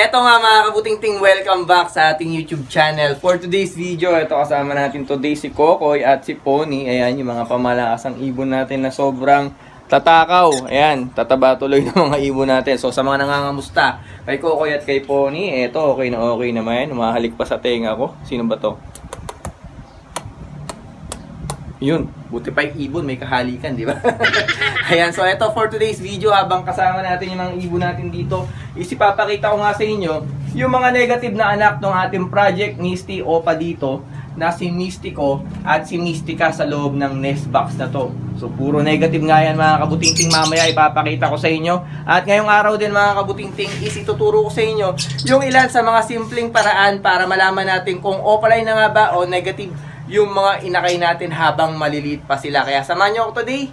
Eto nga mga kabutingting, welcome back sa ating YouTube channel. For today's video, ito kasama natin today si Kokoy at si Pony. Ayan, yung mga pamalaasang ibon natin na sobrang tatakaw. Ayan, tataba tuloy ng mga ibon natin. So sa mga nangangamusta kay Kokoy at kay Pony, eto okay naman. Umahalik pa sa tenga ko. Sino ba to? Yun, buti pa yung ibon, may kahalikan, di ba? Ayan, so ito for today's video, habang kasama natin yung mga ibon natin dito, isipapakita ko nga sa inyo yung mga negative na anak ng ating Project Misti Opaline na si Mistiko at si Mistika sa loob ng nest box na to. So puro negative nga yan mga kabutingting, mamaya ipapakita ko sa inyo. At ngayong araw din mga kabutingting, isituturo ko sa inyo yung ilan sa mga simpleng paraan para malaman natin kung opaline na nga ba o negative yung mga inakay natin habang maliliit pa sila. Kaya samahan nyo ako today.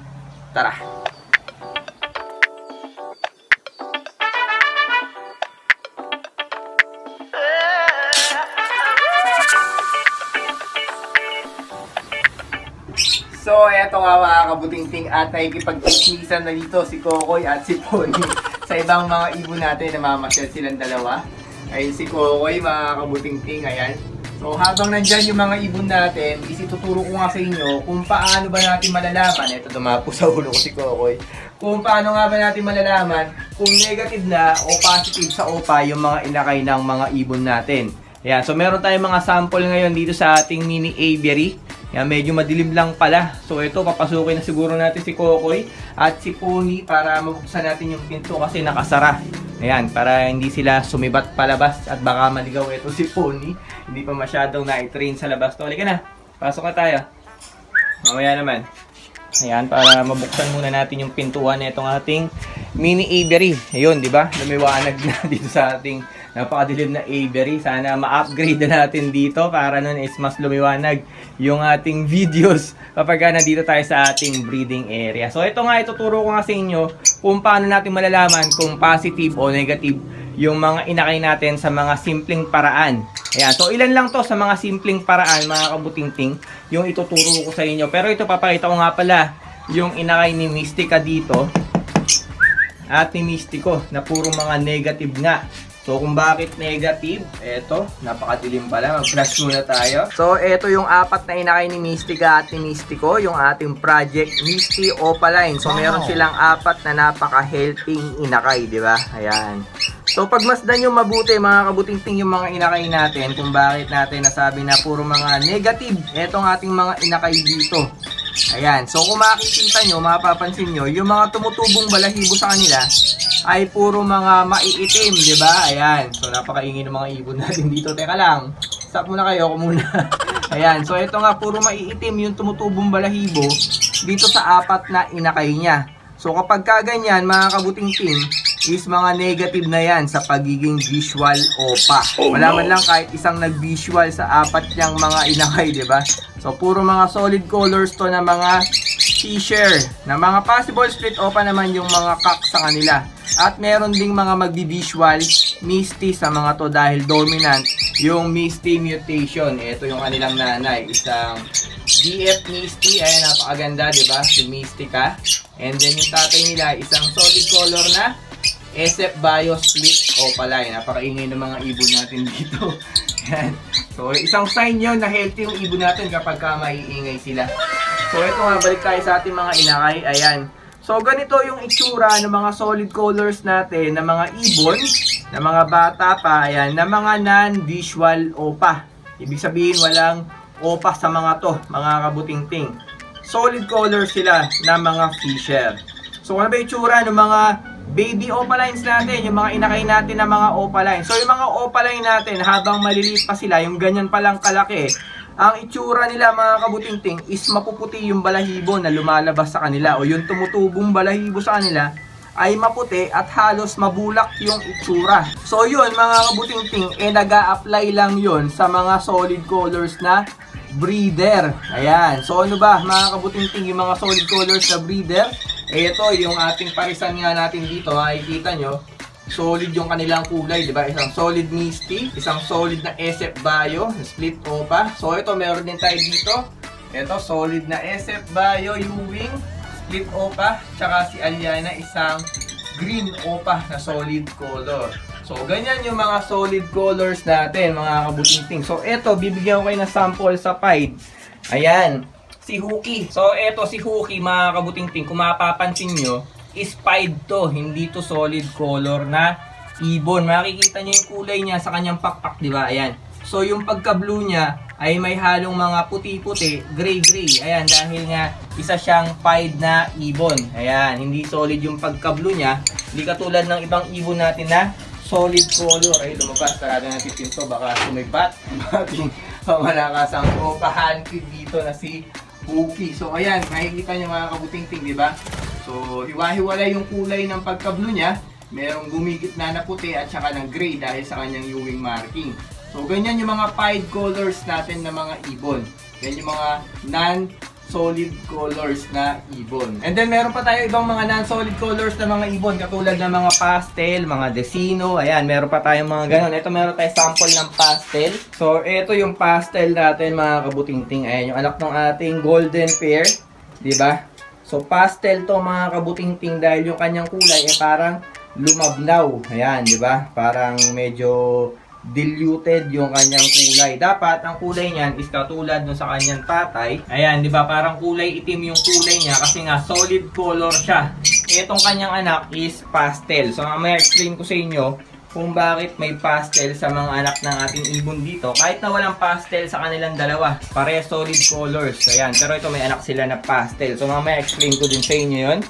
Tara! So, eto nga mga kabutingting, at nakikipag-tiknisan na dito si Kokoy at si Pony sa ibang mga ibon natin na mamasyal silang dalawa. Ay si Kokoy mga kabutingting, ayan. So habang nandyan yung mga ibon natin, isituturo ko nga sa inyo kung paano ba natin malalaman, eto dumapo sa ulo ko si Kokoy, kung paano nga ba natin malalaman kung negative na o positive sa opa yung mga inakay ng mga ibon natin. Ayan, so meron tayong mga sample ngayon dito sa ating mini aviary. Ayan, medyo madilim lang pala. So ito, papasukin na siguro natin si Kokoy at si Pony para mabuksan natin yung pinto kasi nakasara. Ayan, para hindi sila sumibat palabas at baka maligaw ito si Pony. Hindi pa masyadong na-train sa labas. Tuloy ka na. Pasok na tayo. Mamaya naman. Ayan, para mabuksan muna natin yung pintuan na itong ating mini aviary. Ayun, di ba? Lumiwanag na dito sa ating napakadilim na aviary. Sana ma-upgrade na natin dito para nun is mas lumiwanag yung ating videos kapag nandito tayo sa ating breeding area. So ito nga, ituturo ko nga sa inyo kung paano natin malalaman kung positive o negative yung mga inakay natin sa mga simpleng paraan. Ayan, so ilan lang to sa mga simpleng paraan mga kabutingting yung ituturo ko sa inyo. Pero ito, papakita ko nga pala yung inakay ni Mistika dito at ni Mistiko na puro mga negative nga. So kung bakit negative, eto, napakadilim pala, mag-flash muna tayo. So eto yung apat na inakay ni Mistika at ni Mistiko, yung ating Project Misti Opaline. So meron silang apat na napaka-healthy inakay, di ba? Ayan. So pagmasdan nyo mabuti mga kabutingting yung mga inakay natin, kung bakit natin nasabi na puro mga negative, etong ating mga inakay dito. Ayan, so kung makikita nyo, mapapansin nyo, yung mga tumutubong balahibo sa kanila ay puro mga maiitim, di ba? Ayan, so napakaingin ng mga ibon natin dito. Teka lang, stop muna kayo, ako muna. Ayan, so ito nga, puro maiitim yung tumutubong balahibo dito sa apat na inakay niya. So kapag kaganyan, mga kabutingting, is mga negative na yan sa pagiging visual opa. Malaman lang kahit isang nag-visual sa apat niyang mga inakay, di ba? So puro mga solid colors to na mga t-shirt na mga possible split opa naman yung mga kak sa kanila. At meron ding mga magbi-visual Misti sa mga to dahil dominant yung Misti mutation. Ito yung kanilang nanay, isang DF Misti. Ayan, napakaganda, diba? Si Mistika. And then yung tatay nila, isang solid color na SF Bio Split Opaline. Napakaingay ng mga ibon natin dito. Ayan. So, isang sign yun na healthy yung ibon natin kapag ka maiingay sila. So, ito nga, balik tayo sa ating mga inakay. Ayan. So, ganito yung itsura ng mga solid colors natin, ng mga ibon, ng mga bata pa, ayan, ng mga non-visual opa. Ibig sabihin, walang opa sa mga to, mga kabutingting. Solid colors sila ng mga fisher. So, ano ba yung itsura ng mga baby opalines natin, yung mga inakay natin na mga opalines. So yung mga opaline natin habang maliliit pa sila, yung ganyan palang kalaki, ang itsura nila mga kabutingting is mapuputi yung balahibo na lumalabas sa kanila o yung tumutubong balahibo sa kanila ay maputi at halos mabulak yung itsura. So yun mga kabutingting, nag-a-apply lang yun sa mga solid colors na breeder. Ayan, so ano ba mga kabutingting yung mga solid colors na breeder? Ito, yung ating parisan nga natin dito, makikita nyo, solid yung kanilang kulay, di ba? Isang solid Misti, isang solid na SF Bio, split opa. So, ito, meron din tayo dito. Ito, solid na SF Bio, U-wing, split opa. Tsaka si Aliana, isang green opa na solid color. So, ganyan yung mga solid colors natin, mga kabuting-ting. So, eto, bibigyan ko kayo ng sample sa Pied. Ayan, si Huki. So, eto si Huki, mga kabuting-ting. Kung mapapansin nyo, is Pied to. Hindi to solid color na ibon. Makikita nyo yung kulay niya sa kanyang pakpak, di ba? Ayan. So, yung pagka-blue niya ay may halong mga puti-puti, gray-gray. Ayan, dahil nga isa siyang Pied na ibon. Ayan, hindi solid yung pagka-blue niya. Hindi katulad ng ibang ibon natin na solid color. Ay, lumabas. Sarado natin pinto. Baka sumibat. Bating pamalakasang opahanti dito na si Pookie. So, ayan. Makikita nyo mga kabuting-ting, di ba? So, hiwa-hiwala yung kulay ng pagkablo niya. Merong gumigit na puti at saka ng gray dahil sa kanyang U-wing marking. So, ganyan yung mga pied colors natin na mga ibon. Ganyan yung mga non-solid colors na ibon. And then, meron pa tayo ibang mga non-solid colors na mga ibon. Katulad ng mga pastel, mga desino. Ayan, meron pa tayong mga ganon. Ito, meron tayo sample ng pastel. So, ito yung pastel natin, mga kabuting-ting. Ayan, yung anak ng ating golden pear. Diba? So, pastel to, mga kabuting-ting. Dahil yung kanyang kulay, parang lumablaw. Ayan, diba? Parang medyo diluted yung kanyang kulay. Dapat ang kulay niyan is katulad no sa kanyang tatay. Ayan, di ba? Parang kulay itim yung kulay niya kasi nga solid color siya. Etong kanyang anak is pastel. So, mamaya explain ko sa inyo kung bakit may pastel sa mga anak ng ating ibon dito. Kahit na walang pastel sa kanilang dalawa, pare solid colors. Ayan, pero ito may anak sila na pastel. So, mamaya explain ko din sa inyo yun.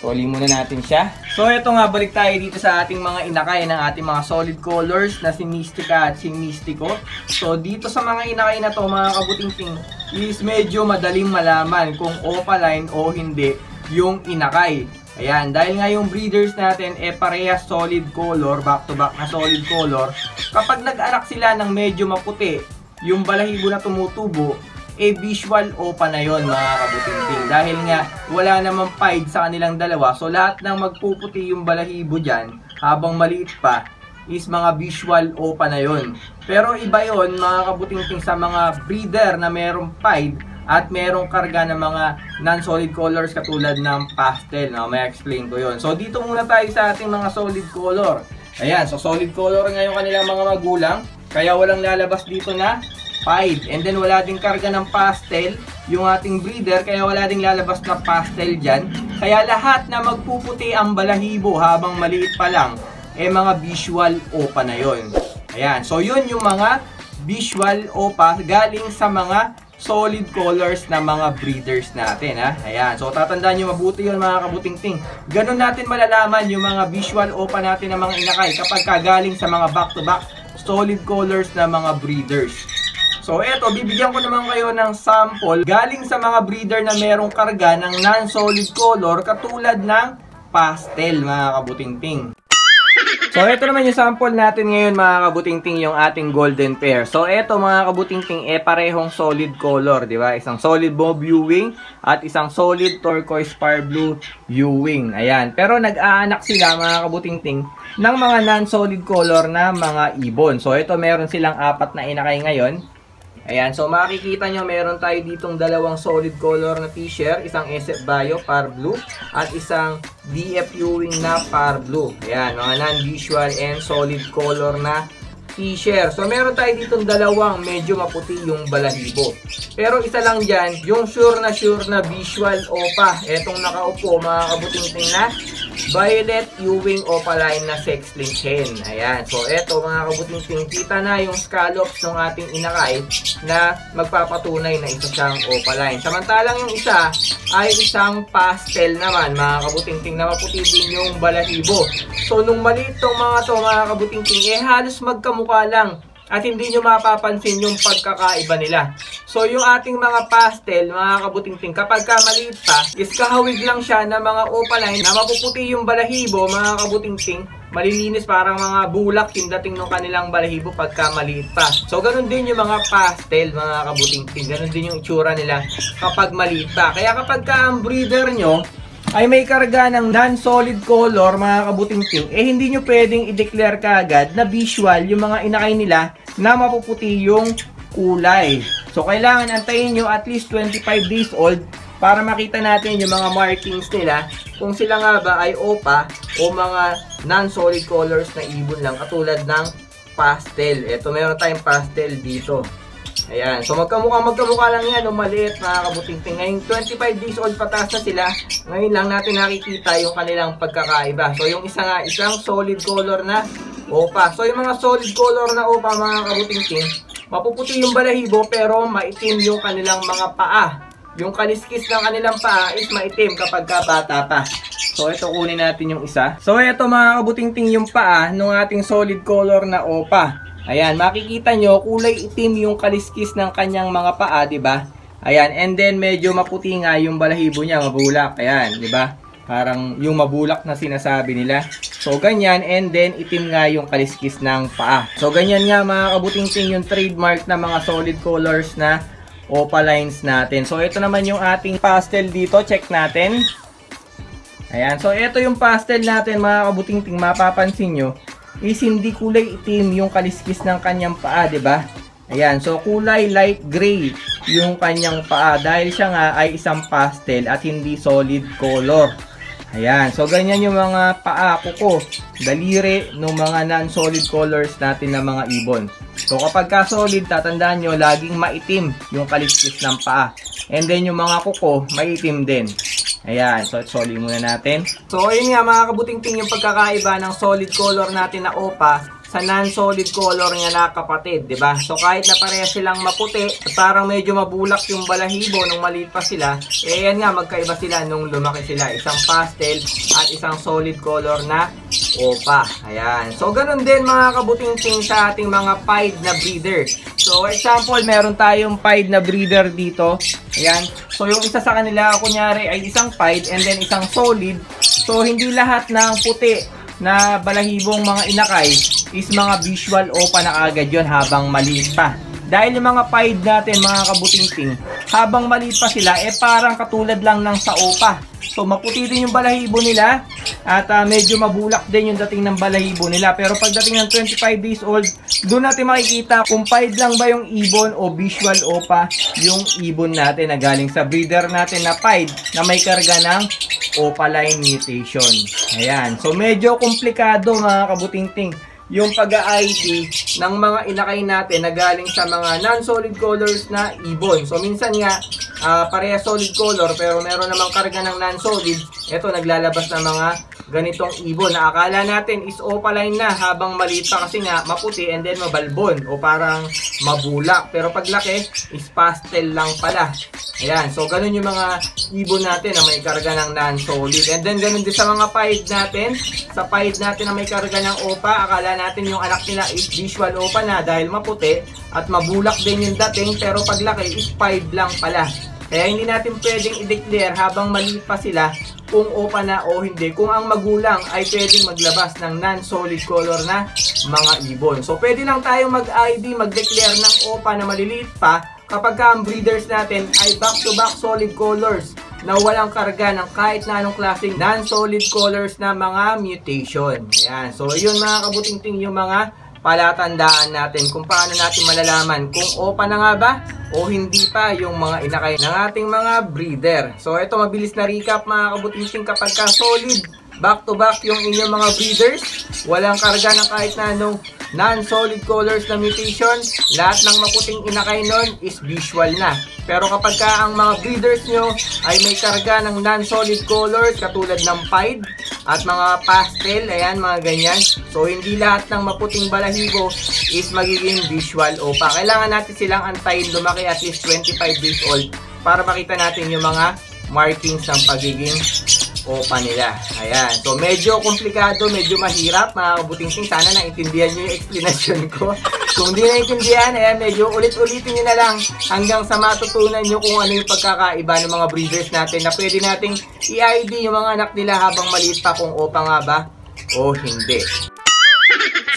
Soli muna natin siya. So, ito nga, balik tayo dito sa ating mga inakay ng ating mga solid colors na si Mistika at si Mistiko. So, dito sa mga inakay na to, mga kabuting-ting, is medyo madaling malaman kung opaline o hindi yung inakay. Ayan, dahil nga yung breeders natin, parehas solid color, back-to-back na solid color. Kapag nag-anak sila ng medyo maputi, yung balahibo na tumutubo, visual opa na yun, mga kabuting-ting. Dahil nga, wala namang pied sa kanilang dalawa. So, lahat ng magpuputi yung balahibo dyan, habang maliit pa, is mga visual opa na yun. Pero iba yun, mga kabuting-ting, sa mga breeder na merong pied at merong karga ng mga non-solid colors katulad ng pastel. No? May explain ko yun. So, dito muna tayo sa ating mga solid color. Ayan, so solid color ngayon kanilang mga magulang. Kaya walang lalabas dito na pied. And then wala ding karga ng pastel yung ating breeder, kaya wala ding lalabas na pastel dyan. Kaya lahat na magpuputi ang balahibo habang maliit pa lang, mga visual opa na yun. Ayan, so yun yung mga visual opa galing sa mga solid colors na mga breeders natin, ha? Ayan, so tatandaan nyo mabuti yun, mga kabuting-ting. Ganun natin malalaman yung mga visual opa natin ng mga inakay kapag kagaling sa mga back-to-back solid colors na mga breeders. So, eto, bibigyan ko naman kayo ng sample galing sa mga breeder na merong karga ng non-solid color katulad ng pastel, mga kabuting-ting. So, eto naman yung sample natin ngayon, mga kabuting-ting, yung ating golden pair. So, eto, mga kabuting-ting, parehong solid color, di ba? Isang solid mauve U-wing at isang solid turquoise fire blue U-wing. Ayan. Pero nag-aanak sila, mga kabuting-ting, ng mga non-solid color na mga ibon. So, eto, meron silang apat na inakay ngayon. Ayan, so makikita nyo meron tayo ditong dalawang solid color na fisher, isang SF Bio par blue at isang DFU wing na par blue. Ayan, mga non-visual and solid color na fisher. So meron tayo ditong dalawang medyo maputi yung balahibo. Pero isa lang dyan, yung sure na visual opa. Etong nakaupo, mga kabuting-ting, na violet U-wing opaline na sexling hen. Ayan. So, eto, mga kabuting-ting, kita na yung scallops ng ating inakay na magpapatunay na isa siyang opaline. Samantalang yung isa ay isang pastel naman, mga kabuting-ting, na maputi din yung balahibo. So, nung maliit tong mga to, mga kabuting-ting, halos magkamukha lang at hindi nyo mapapansin yung pagkakaiba nila. So, yung ating mga pastel, mga kabuting-ting, kapag ka maliit pa, is kahawig lang siya ng mga opaline na mapuputi yung balahibo, mga kabuting-ting, malilinis, parang mga bulak yung dating ng kanilang balahibo pagka maliit pa. So, ganun din yung mga pastel, mga kabuting-ting, ganun din yung itsura nila kapag maliit pa. Kaya kapag ka ang breeder nyo ay may karga ng non-solid color, mga kabuting-ting, hindi nyo pwedeng i-declare kaagad na visual yung mga inakay nila na mapuputi yung kulay. So, kailangan antayin nyo at least 25 days old para makita natin yung mga markings nila kung sila nga ba ay opa o mga non-solid colors na ibon lang katulad ng pastel. Ito, meron tayong pastel dito. Ayan. So magkamukha lang yan. Maliit, nakakabuting-ting. Ngayon 25 days old patas na sila. Ngayon lang natin nakikita yung kanilang pagkakaiba. So yung isa nga, isang solid color na opa. So yung mga solid color na opa, mga kabuting-ting, mapuputi yung balahibo pero maitim yung kanilang mga paa. Yung kaliskis ng kanilang paa is maitim kapag bata pa. So ito, kunin natin yung isa. So ito mga kabuting-ting yung paa ng ating solid color na opa. Ayan, makikita nyo, kulay itim yung kaliskis ng kanyang mga paa, diba? Ayan, and then medyo maputi nga yung balahibo niya, mabulak. Ayan, diba? Parang yung mabulak na sinasabi nila. So, ganyan, and then itim nga yung kaliskis ng paa. So, ganyan nga mga kabuting-ting yung trademark na mga solid colors na opalines natin. So, ito naman yung ating pastel dito, check natin. Ayan, so ito yung pastel natin mga kabuting-ting, mapapansin nyo is hindi kulay itim yung kaliskis ng kanyang paa, diba? Ayan, so kulay light gray yung kanyang paa dahil siya nga ay isang pastel at hindi solid color. Ayan, so ganyan yung mga paa, kuko, daliri ng mga non-solid colors natin na mga ibon. So kapag ka solid, tatandaan nyo, laging maitim yung kaliskis ng paa. And then yung mga kuko, maitim din. Ayan, so solid muna natin. So ayun nga mga kabuting-ting yung pagkakaiba ng solid color natin na opa sa non-solid color niya na kapatid, diba? So kahit na pareha silang maputi at parang medyo mabulak yung balahibo nung maliit pa sila, eh ayan nga magkaiba sila nung lumaki sila. Isang pastel at isang solid color na opa. Ayan, so ganun din mga kabuting-ting sa ating mga pied na breeder. So example, meron tayong pied na breeder dito. Ayan. So yung isa sa kanila, kunyari ay isang pied and then isang solid. So hindi lahat ng puti na balahibong mga inakay is mga visual opa na agad yun habang maliit pa. Dahil yung mga pied natin mga kabuting-ting, habang maliit pa sila, eh parang katulad lang ng sa opa. So maputi din yung balahibo nila at medyo mabulak din yung dating ng balahibo nila. Pero pagdating ng 25 days old, doon natin makikita kung pied lang ba yung ibon o visual opa yung ibon natin na galing sa breeder natin na pied na may karga ng opaline mutation. Ayan, so medyo komplikado mga kabuting-ting yung pag-ID ng mga inakay natin na galing sa mga non-solid colors na ibon. So minsan nga pareha solid color pero meron namang karga ng non-solid. Ito, naglalabas ng mga ganitong ibon na akala natin is opaline na habang maliit pa kasi nga maputi and then mabalbon o parang mabulak. Pero paglaki is pastel lang pala. Ayan, so ganun yung mga ibon natin na may karga ng non-solid. And then ganun din sa mga pied natin. Sa pied natin na may karga ng opa, akala natin yung anak nila is visual opa na dahil maputi at mabulak din yung dating pero paglaki is pied lang pala. Kaya hindi natin pwedeng i-declare habang maliit pa sila kung opa na o hindi. Kung ang magulang ay pwedeng maglabas ng non-solid color na mga ibon. So pwede lang tayo mag-ID, mag-declare ng opa na maliliit pa kapag ang breeders natin ay back-to-back solid colors na walang karga ng kahit na anong klaseng non-solid colors na mga mutation. Ayan. So yun mga kabuting-ting yung mga palatandaan natin kung paano natin malalaman kung opa na nga ba o hindi pa yung mga inakay ng ating mga breeder. So ito, mabilis na recap mga kabuting-ting, kapag ka solid, back to back yung inyong mga breeders, walang karga ng kahit na anong non-solid colors na mutation, lahat ng maputing inakay nun is visual na. Pero kapag ka ang mga breeders nyo ay may karga ng non-solid colors katulad ng pied at mga pastel, ayan, mga ganyan. So hindi lahat ng maputing balahibo is magiging visual opa. Kailangan natin silang antayin lumaki at least 25 days old para makita natin yung mga markings ng pagiging opa nila. Ayan. So medyo komplikado, medyo mahirap mga kabuting-ting. Sana naintindihan nyo yung explanation ko. Kung di naintindihan, ayan, medyo ulit-ulitin nyo na lang hanggang sa matutunan nyo kung ano yung pagkakaiba ng mga breeders natin na pwede nating i-ID yung mga anak nila habang maliit pa kung opa nga ba o hindi.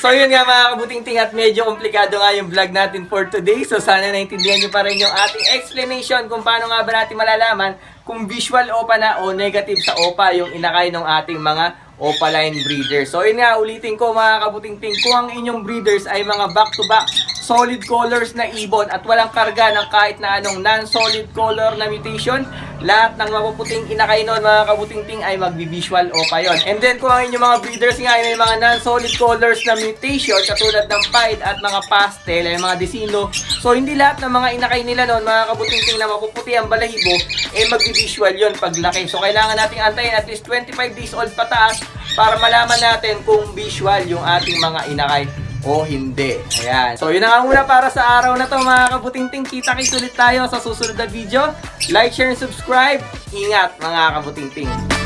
So yun nga mga kabuting-ting, at medyo komplikado nga yung vlog natin for today. So sana naintindihan nyo pa rin yung ating explanation kung paano nga ba natin malalaman kung visual opa na o negative sa opa yung inakay ng ating mga opaline breeders. So yun nga, ulitin ko mga kabuting-ting, kung ang inyong breeders ay mga back-to-back solid colors na ibon at walang karga ng kahit na anong non-solid color na mutation. Lahat ng mapuputing inakay nun, mga kabuting ting, ay magbivisual o kayon. And then kung ang inyong mga breeders nga ay may mga non-solid colors na mutation katulad ng pied at mga pastel ay mga desino, so hindi lahat ng mga inakay nila nun, mga kabuting ting, na mapuputi ang balahibo ay magbivisual yon paglaki. So kailangan nating antayin at least 25 days old pataas para malaman natin kung visual yung ating mga inakay o hindi. Ayan. So yun na nga muna para sa araw na to, mga kabutingting. Kita-kits ulit tayo sa susunod na video. Like, share, and subscribe. Ingat, mga kabutingting.